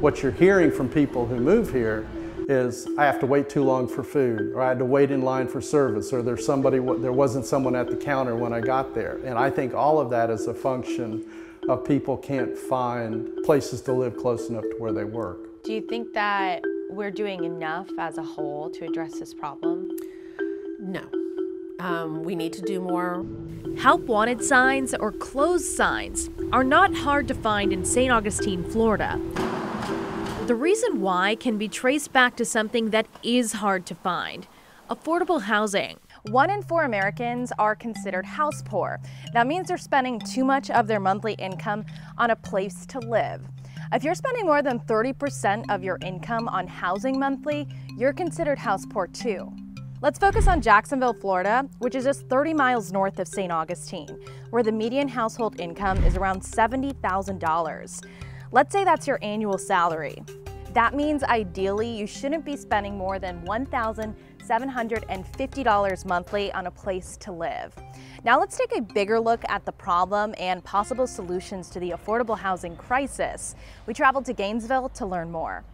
What you're hearing from people who move here is, I have to wait too long for food, or I had to wait in line for service, or there wasn't someone at the counter when I got there. And I think all of that is a function of people can't find places to live close enough to where they work. Do you think that we're doing enough as a whole to address this problem? No. We need to do more. Help wanted signs or closed signs are not hard to find in St. Augustine, Florida. The reason why can be traced back to something that is hard to find: affordable housing. 1 in 4 Americans are considered house poor. That means they're spending too much of their monthly income on a place to live. If you're spending more than 30% of your income on housing monthly, you're considered house poor too. Let's focus on Jacksonville, Florida, which is just 30 miles north of St. Augustine, where the median household income is around $70,000. Let's say that's your annual salary. That means ideally you shouldn't be spending more than $1,750 monthly on a place to live. Now let's take a bigger look at the problem and possible solutions to the affordable housing crisis. We traveled to Gainesville to learn more.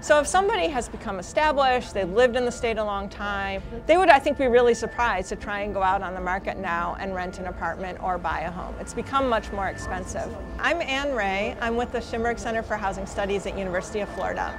So if somebody has become established, they've lived in the state a long time, they would, I think, be really surprised to try and go out on the market now and rent an apartment or buy a home. It's become much more expensive. I'm Anne Ray. I'm with the Schimberg Center for Housing Studies at University of Florida.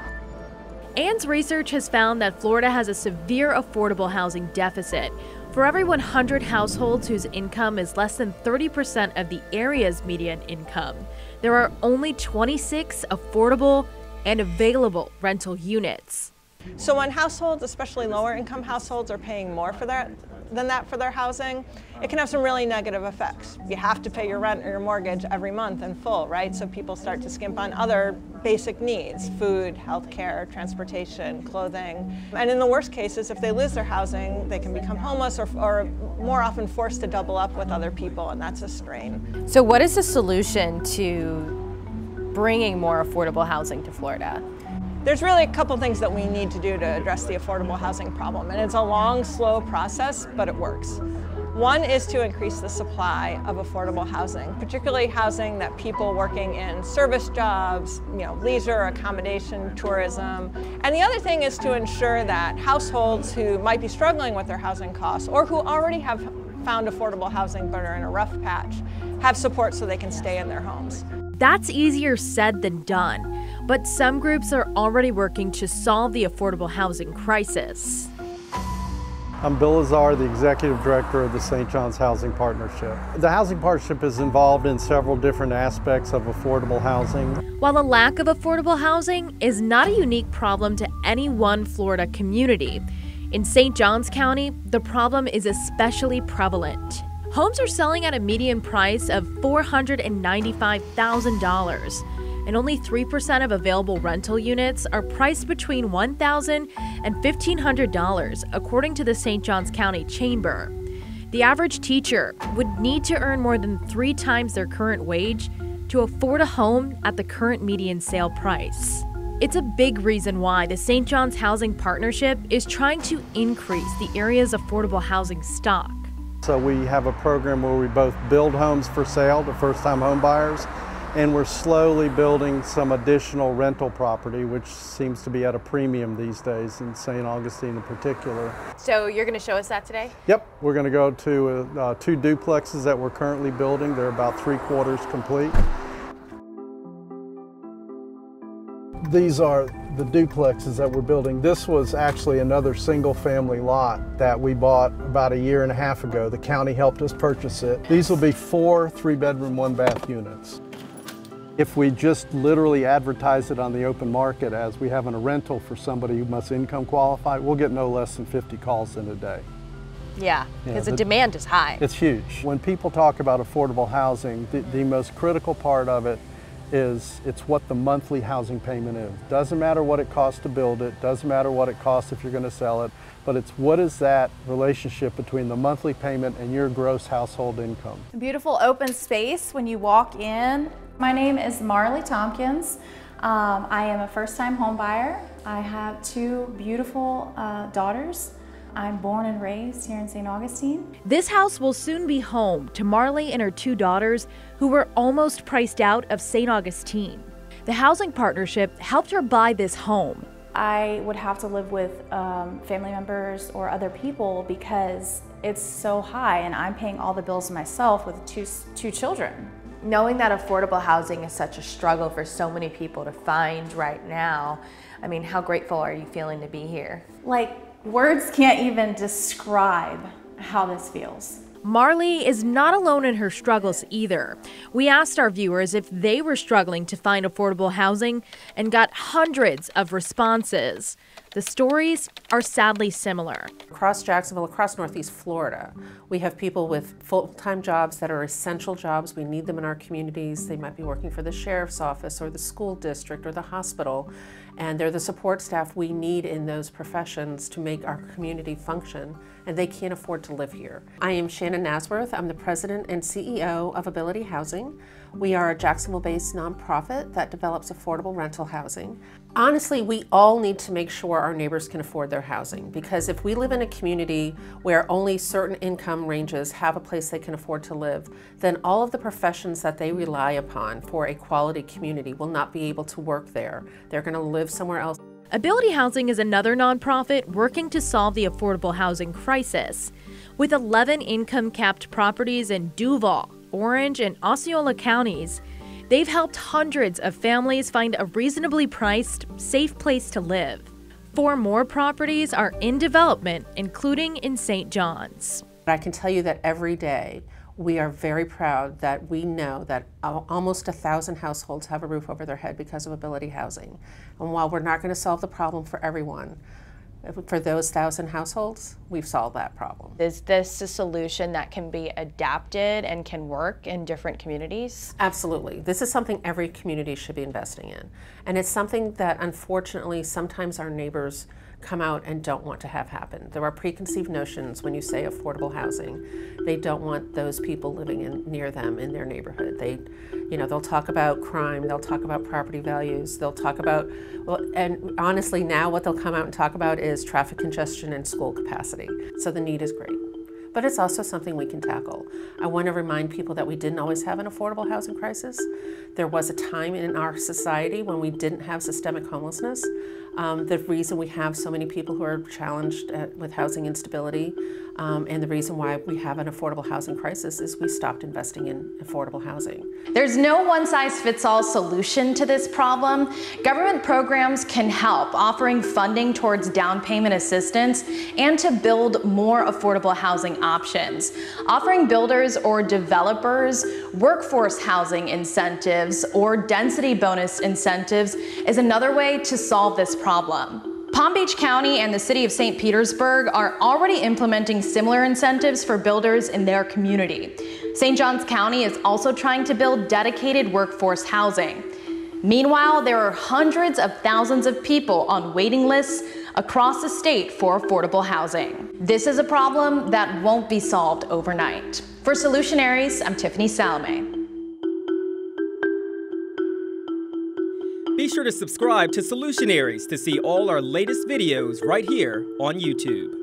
Anne's research has found that Florida has a severe affordable housing deficit. For every 100 households whose income is less than 30% of the area's median income, there are only 26 affordable and available rental units. So when households, especially lower income households, are paying more than that for their housing, it can have some really negative effects. You have to pay your rent or your mortgage every month in full, right? So people start to skimp on other basic needs: food, healthcare, transportation, clothing. And in the worst cases, if they lose their housing, they can become homeless or more often forced to double up with other people, and that's a strain. So what is the solution to bringing more affordable housing to Florida? There's really a couple things that we need to do to address the affordable housing problem, and it's a long, slow process, but it works. One is to increase the supply of affordable housing, particularly housing that people working in service jobs, leisure, accommodation, tourism. And the other thing is to ensure that households who might be struggling with their housing costs, or who already have found affordable housing but are in a rough patch, have support so they can stay in their homes. That's easier said than done, but some groups are already working to solve the affordable housing crisis. I'm Bill Lazar, the Executive Director of the St. John's Housing Partnership. The Housing Partnership is involved in several different aspects of affordable housing. While the lack of affordable housing is not a unique problem to any one Florida community, in St. John's County, the problem is especially prevalent. Homes are selling at a median price of $495,000, and only 3% of available rental units are priced between $1,000 and $1,500, according to the St. Johns County Chamber. The average teacher would need to earn more than 3 times their current wage to afford a home at the current median sale price. It's a big reason why the St. Johns Housing Partnership is trying to increase the area's affordable housing stock. So we have a program where we both build homes for sale to first-time home buyers, and we're slowly building some additional rental property, which seems to be at a premium these days in St. Augustine in particular. So you're going to show us that today? Yep. We're going to go to 2 duplexes that we're currently building. They're about 3/4 complete. These are the duplexes that we're building. This was actually another single-family lot that we bought about 1.5 years ago. The county helped us purchase it. These will be 4 three-bedroom, one-bath units. If we just literally advertise it on the open market as we have in a rental for somebody who must income qualify, we'll get no less than 50 calls in a day. Yeah, because the demand is high. It's huge. When people talk about affordable housing, the most critical part of it is it's what the monthly housing payment is. Doesn't matter what it costs to build it, doesn't matter what it costs if you're going to sell it, but it's what is that relationship between the monthly payment and your gross household income. Beautiful open space when you walk in. My name is Marley Tompkins. I am a first-time home buyer. I have 2 beautiful daughters. I'm born and raised here in St. Augustine. This house will soon be home to Marley and her two daughters, who were almost priced out of St. Augustine. The housing partnership helped her buy this home. I would have to live with family members or other people because it's so high, and I'm paying all the bills myself with two children. Knowing that affordable housing is such a struggle for so many people to find right now, I mean, how grateful are you feeling to be here? Like, words can't even describe how this feels. Marley is not alone in her struggles either. We asked our viewers if they were struggling to find affordable housing and got hundreds of responses. The stories are sadly similar. Across Jacksonville, across Northeast Florida, we have people with full-time jobs that are essential jobs. We need them in our communities. They might be working for the sheriff's office or the school district or the hospital, and they're the support staff we need in those professions to make our community function, and they can't afford to live here. I am Shannon Nasworth. I'm the president and CEO of Ability Housing. We are a Jacksonville-based nonprofit that develops affordable rental housing. Honestly, we all need to make sure our neighbors can afford their housing, because if we live in a community where only certain income ranges have a place they can afford to live, then all of the professions that they rely upon for a quality community will not be able to work there. They're going to live somewhere else. Ability Housing is another nonprofit working to solve the affordable housing crisis. With 11 income-capped properties in Duval, Orange, and Osceola counties, they've helped hundreds of families find a reasonably priced, safe place to live. 4 more properties are in development, including in St. John's. I can tell you that every day we are very proud that we know that almost 1,000 households have a roof over their head because of Ability Housing. And while we're not going to solve the problem for everyone, for those 1,000 households, we've solved that problem. Is this a solution that can be adapted and can work in different communities? Absolutely. This is something every community should be investing in. And it's something that, unfortunately, sometimes our neighbors come out and don't want to have happen. There are preconceived notions when you say affordable housing. They don't want those people living near them in their neighborhood. They'll talk about crime, they'll talk about property values, they'll talk about, well, and honestly now what they'll come out and talk about is traffic congestion and school capacity. So the need is great. But it's also something we can tackle. I want to remind people that we didn't always have an affordable housing crisis. There was a time in our society when we didn't have systemic homelessness. The reason we have so many people who are challenged with housing instability, and the reason why we have an affordable housing crisis, is we stopped investing in affordable housing. There's no one-size-fits-all solution to this problem. Government programs can help, offering funding towards down payment assistance and to build more affordable housing options, offering builders or developers workforce housing incentives or density bonus incentives is another way to solve this problem. Palm Beach County and the city of St. Petersburg are already implementing similar incentives for builders in their community. St. John's County is also trying to build dedicated workforce housing. Meanwhile, there are hundreds of thousands of people on waiting lists across the state for affordable housing. This is a problem that won't be solved overnight. For Solutionaries, I'm Tiffany Salame. Be sure to subscribe to Solutionaries to see all our latest videos right here on YouTube.